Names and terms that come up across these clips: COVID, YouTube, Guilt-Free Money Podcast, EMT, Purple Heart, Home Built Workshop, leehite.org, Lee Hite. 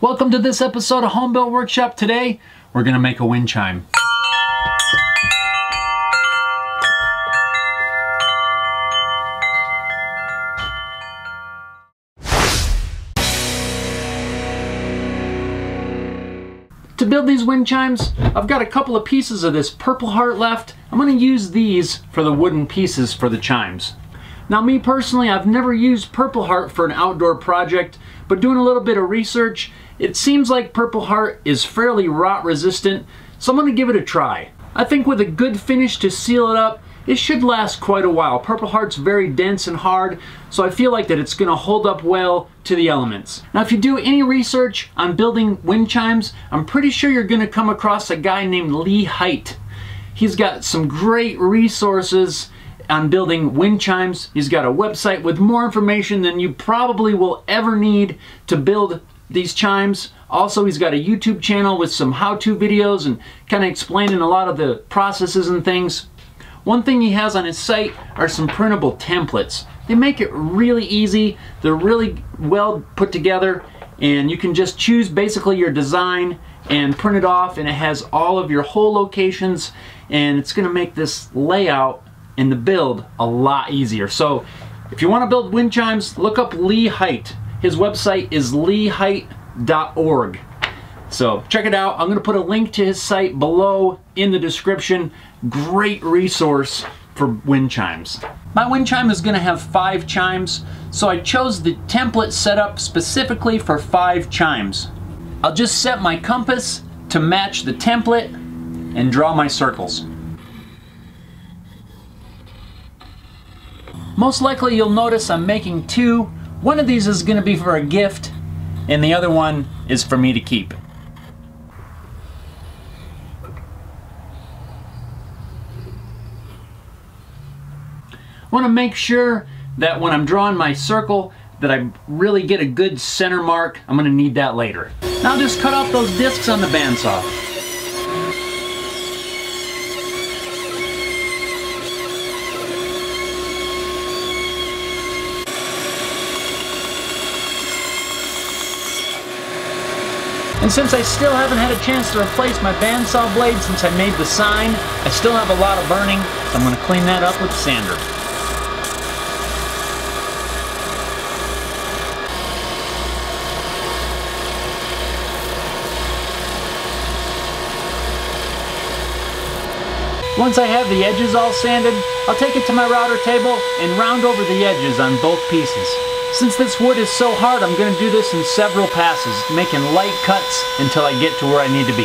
Welcome to this episode of Home Built Workshop. Today, we're gonna make a wind chime. To build these wind chimes, I've got a couple of pieces of this Purple Heart left. I'm gonna use these for the wooden pieces for the chimes. Now me personally, I've never used Purple Heart for an outdoor project, but doing a little bit of research, it seems like Purple Heart is fairly rot resistant, so I'm gonna give it a try. I think with a good finish to seal it up, it should last quite a while. Purple Heart's very dense and hard, so I feel like that it's gonna hold up well to the elements. Now if you do any research on building wind chimes, I'm pretty sure you're gonna come across a guy named Lee Hite. He's got some great resources on building wind chimes. He's got a website with more information than you probably will ever need to build these chimes. Also, he's got a YouTube channel with some how-to videos and kind of explaining a lot of the processes and things. One thing he has on his site are some printable templates. They make it really easy. They're really well put together, and you can just choose basically your design and print it off, and it has all of your hole locations, and it's gonna make this layout and the build a lot easier. So if you want to build wind chimes, look up Lee Hite. His website is leehite.org. So check it out. I'm going to put a link to his site below in the description. Great resource for wind chimes. My wind chime is going to have 5 chimes, so I chose the template set up specifically for 5 chimes. I'll just set my compass to match the template and draw my circles. Most likely you'll notice I'm making 2. One of these is going to be for a gift, and the other one is for me to keep. I want to make sure that when I'm drawing my circle that I really get a good center mark. I'm going to need that later. Now I'll just cut off those discs on the bandsaw. And since I still haven't had a chance to replace my bandsaw blade since I made the sign, I still have a lot of burning, so I'm going to clean that up with the sander. Once I have the edges all sanded, I'll take it to my router table and round over the edges on both pieces. Since this wood is so hard, I'm going to do this in several passes, making light cuts until I get to where I need to be.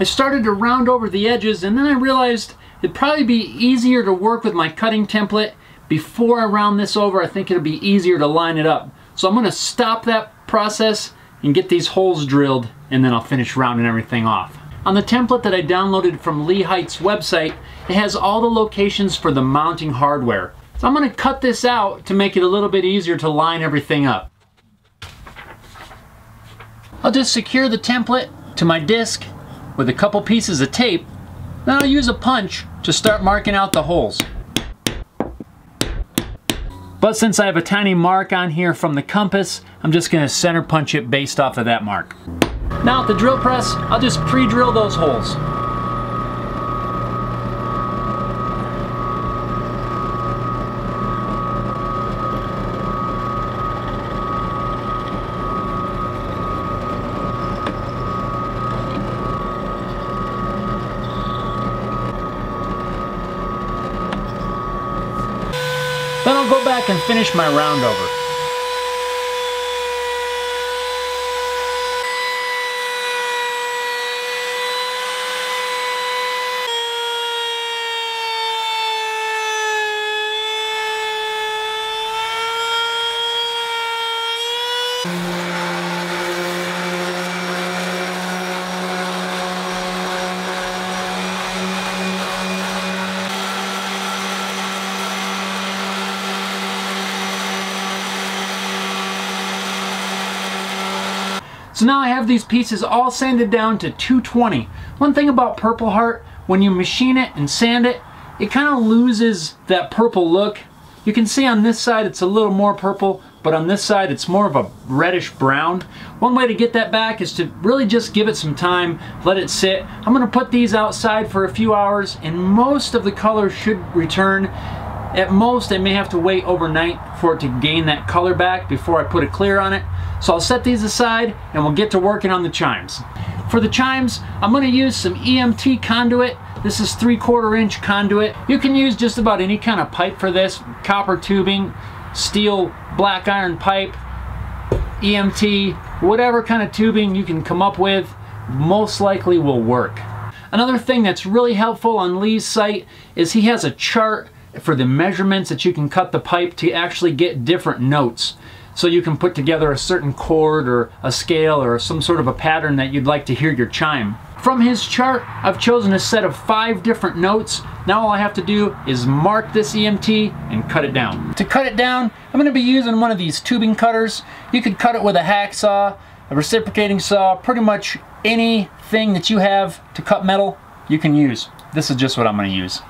I started to round over the edges, and then I realized it'd probably be easier to work with my cutting template. Before I round this over, I think it'll be easier to line it up. So I'm going to stop that process and get these holes drilled, and then I'll finish rounding everything off. On the template that I downloaded from Lee Hite's website, it has all the locations for the mounting hardware. So I'm going to cut this out to make it a little bit easier to line everything up. I'll just secure the template to my disc with a couple pieces of tape. Then I'll use a punch to start marking out the holes. But since I have a tiny mark on here from the compass, I'm just going to center punch it based off of that mark. Now at the drill press, I'll just pre-drill those holes. Then I'll go back and finish my round over. So now I have these pieces all sanded down to 220. One thing about Purple Heart, when you machine it and sand it, it kind of loses that purple look. You can see on this side it's a little more purple, but on this side it's more of a reddish brown. One way to get that back is to really just give it some time, let it sit. I'm going to put these outside for a few hours and most of the color should return. At most, I may have to wait overnight for it to gain that color back before I put a clear on it. So I'll set these aside and we'll get to working on the chimes. For the chimes, I'm going to use some EMT conduit. This is 3/4 inch conduit. You can use just about any kind of pipe for this. Copper tubing, steel, black iron pipe, EMT, whatever kind of tubing you can come up with most likely will work. Another thing that's really helpful on Lee's site is he has a chart for the measurements that you can cut the pipe to actually get different notes. So you can put together a certain chord or a scale or some sort of a pattern that you'd like to hear your chime. From his chart, I've chosen a set of 5 different notes. Now all I have to do is mark this EMT and cut it down. To cut it down, I'm going to be using one of these tubing cutters. You could cut it with a hacksaw, a reciprocating saw, pretty much anything that you have to cut metal you can use. This is just what I'm going to use.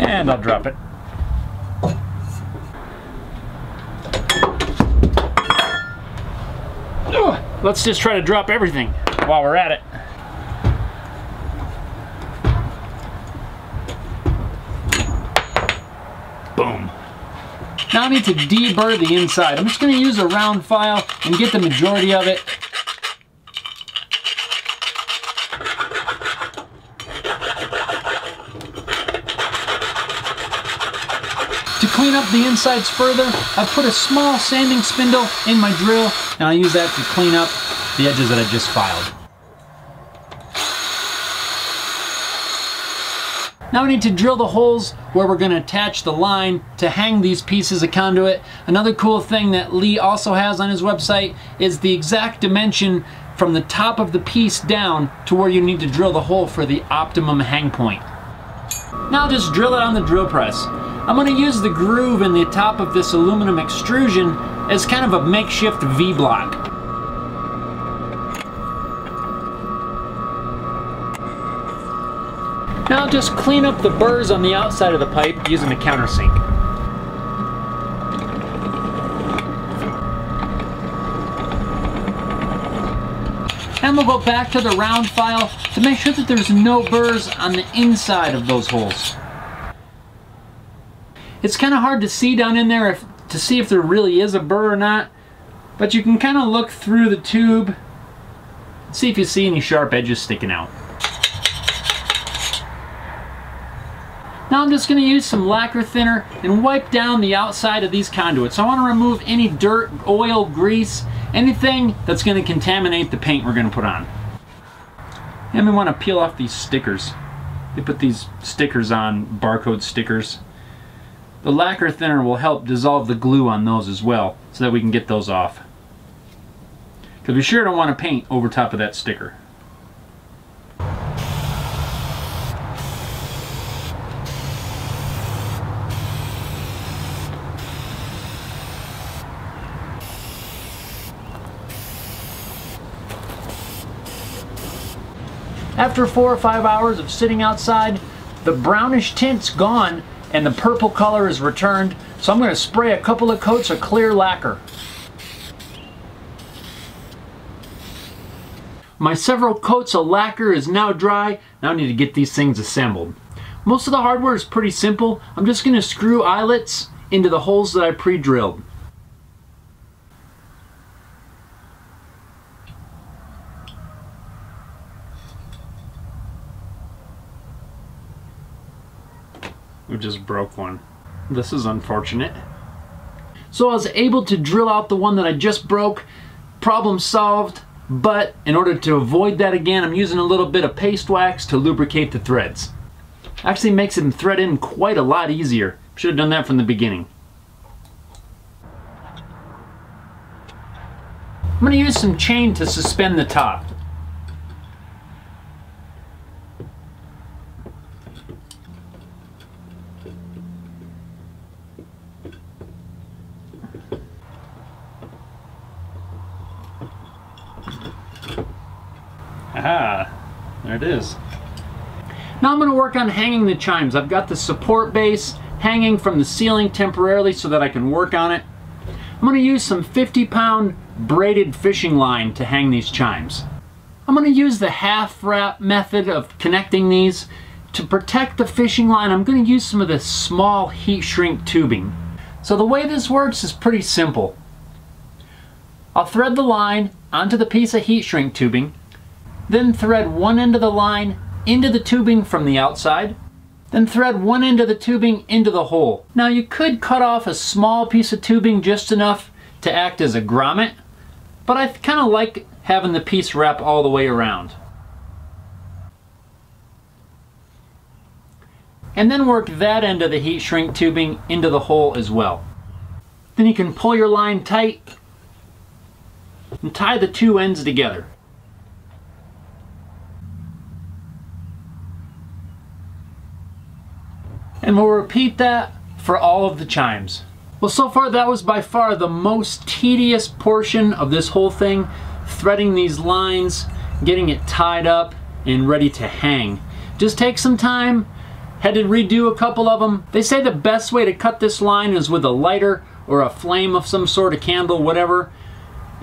And I'll drop it. Oh, let's just try to drop everything while we're at it. Boom. Now I need to deburr the inside. I'm just going to use a round file and get the majority of it. To clean up the insides further, I've put a small sanding spindle in my drill and I use that to clean up the edges that I just filed. Now we need to drill the holes where we're going to attach the line to hang these pieces of conduit. Another cool thing that Lee also has on his website is the exact dimension from the top of the piece down to where you need to drill the hole for the optimum hang point. Now just drill it on the drill press. I'm going to use the groove in the top of this aluminum extrusion as kind of a makeshift V-block. Now just clean up the burrs on the outside of the pipe using a countersink. And we'll go back to the round file to make sure that there's no burrs on the inside of those holes. It's kind of hard to see down in there to see if there really is a burr or not, but you can kind of look through the tube and see if you see any sharp edges sticking out. Now I'm just going to use some lacquer thinner and wipe down the outside of these conduits. I want to remove any dirt, oil, grease, anything that's going to contaminate the paint we're going to put on. And we want to peel off these stickers. They put these stickers on, barcode stickers. The lacquer thinner will help dissolve the glue on those as well so that we can get those off. Because we sure don't want to paint over top of that sticker. After 4 or 5 hours of sitting outside, the brownish tint's gone and the purple color is returned, so I'm going to spray a couple of coats of clear lacquer. My several coats of lacquer is now dry. Now I need to get these things assembled. Most of the hardware is pretty simple. I'm just going to screw eyelets into the holes that I pre-drilled. We just broke one. This is unfortunate. So I was able to drill out the one that I just broke. Problem solved, but in order to avoid that again, I'm using a little bit of paste wax to lubricate the threads. Actually makes them thread in quite a lot easier. Should have done that from the beginning. I'm going to use some chain to suspend the top. There it is. Now I'm going to work on hanging the chimes. I've got the support base hanging from the ceiling temporarily so that I can work on it. I'm going to use some 50-pound braided fishing line to hang these chimes. I'm going to use the half wrap method of connecting these. To protect the fishing line, I'm going to use some of this small heat shrink tubing. So the way this works is pretty simple. I'll thread the line onto the piece of heat shrink tubing, then thread one end of the line into the tubing from the outside, then thread one end of the tubing into the hole. Now you could cut off a small piece of tubing just enough to act as a grommet, but I kind of like having the piece wrap all the way around. And then work that end of the heat shrink tubing into the hole as well. Then you can pull your line tight and tie the two ends together. And we'll repeat that for all of the chimes. Well, so far that was by far the most tedious portion of this whole thing, threading these lines, getting it tied up and ready to hang. Just take some time, had to redo a couple of them. They say the best way to cut this line is with a lighter or a flame of some sort, a candle, whatever.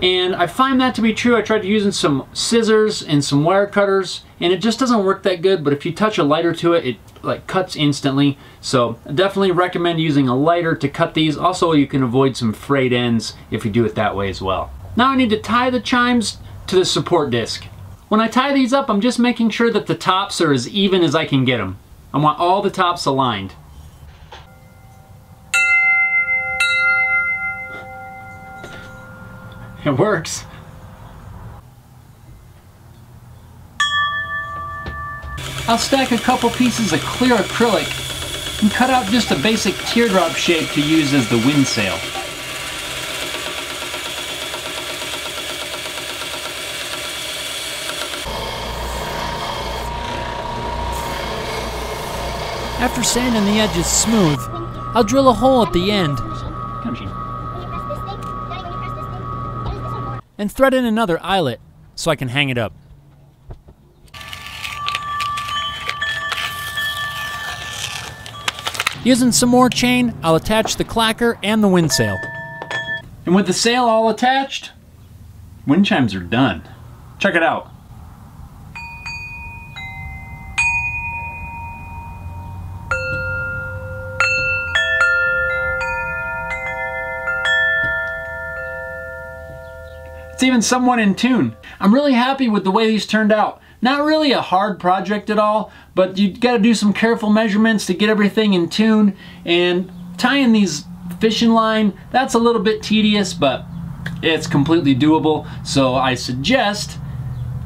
And I find that to be true. I tried using some scissors and some wire cutters and it just doesn't work that good, but if you touch a lighter to it, it like cuts instantly. So I definitely recommend using a lighter to cut these. Also, you can avoid some frayed ends if you do it that way as well. Now I need to tie the chimes to the support disc. When I tie these up, I'm just making sure that the tops are as even as I can get them. I want all the tops aligned. It works. I'll stack a couple pieces of clear acrylic and cut out just a basic teardrop shape to use as the wind sail. After sanding the edges smooth, I'll drill a hole at the end and thread in another eyelet so I can hang it up. Using some more chain, I'll attach the clacker and the wind sail. And with the sail all attached, wind chimes are done. Check it out. It's even somewhat in tune. I'm really happy with the way these turned out. Not really a hard project at all, but you gotta do some careful measurements to get everything in tune, and tying these fishing line, that's a little bit tedious, but it's completely doable. So I suggest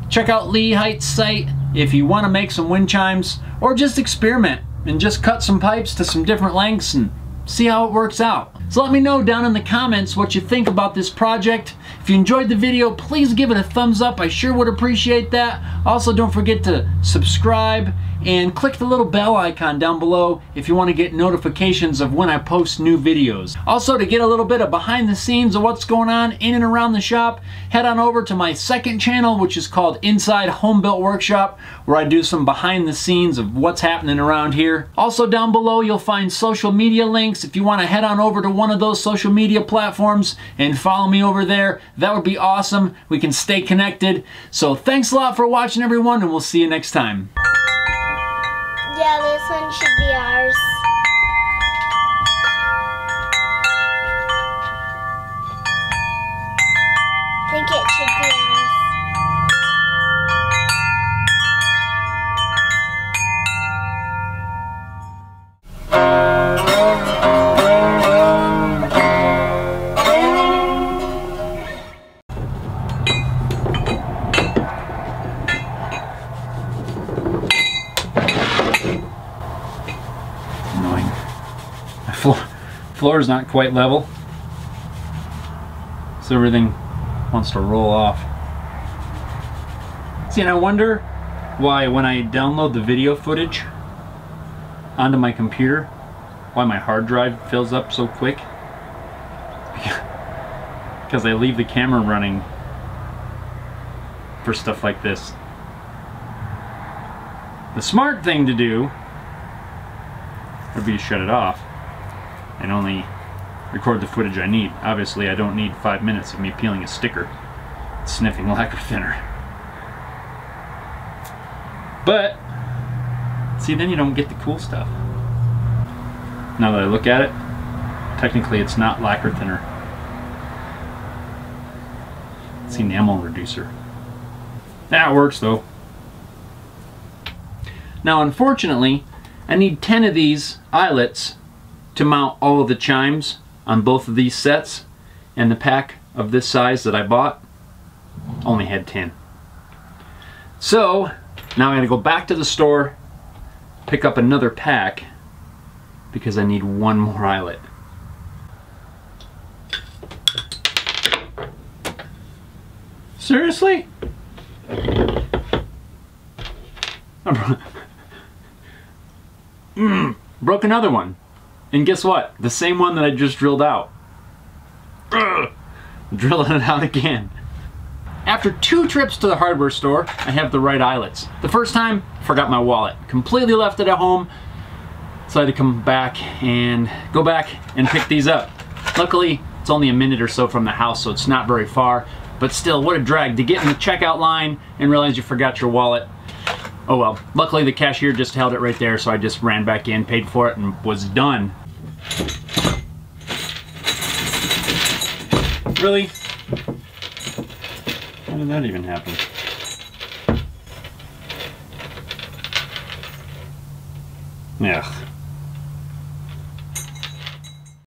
check out Lee Hite's site if you wanna make some wind chimes, or just experiment and just cut some pipes to some different lengths and see how it works out. So let me know down in the comments what you think about this project. If you enjoyed the video, please give it a thumbs up. I sure would appreciate that. Also, don't forget to subscribe and click the little bell icon down below if you want to get notifications of when I post new videos. Also, to get a little bit of behind the scenes of what's going on in and around the shop, head on over to my second channel, which is called Inside Home Built Workshop, where I do some behind the scenes of what's happening around here. Also, down below you'll find social media links. If you want to head on over to one of those social media platforms and follow me over there, that would be awesome. We can stay connected. So thanks a lot for watching, everyone, and we'll see you next time. Yeah, this one should be ours. I think it should be ours. Floor is not quite level, so everything wants to roll off. See, and I wonder why when I download the video footage onto my computer, why my hard drive fills up so quick. Because I leave the camera running for stuff like this. The smart thing to do would be to shut it off and only record the footage I need. Obviously I don't need 5 minutes of me peeling a sticker and sniffing lacquer thinner. But see, then you don't get the cool stuff. Now that I look at it, technically it's not lacquer thinner. It's enamel reducer. That works though. Now unfortunately, I need 10 of these eyelets to mount all of the chimes on both of these sets, and the pack of this size that I bought only had 10. So now I'm going to go back to the store, pick up another pack, because I need one more eyelet. Seriously? Broke another one. And guess what? The same one that I just drilled out. Drilling it out again. After 2 trips to the hardware store, I have the right eyelets. The first time, forgot my wallet. Completely left it at home, so I had to come back and go back and pick these up. Luckily, it's only a minute or so from the house, so it's not very far, but still, what a drag to get in the checkout line and realize you forgot your wallet. Oh well, luckily the cashier just held it right there, so I just ran back in, paid for it, and was done. Really? How did that even happen? Yeah.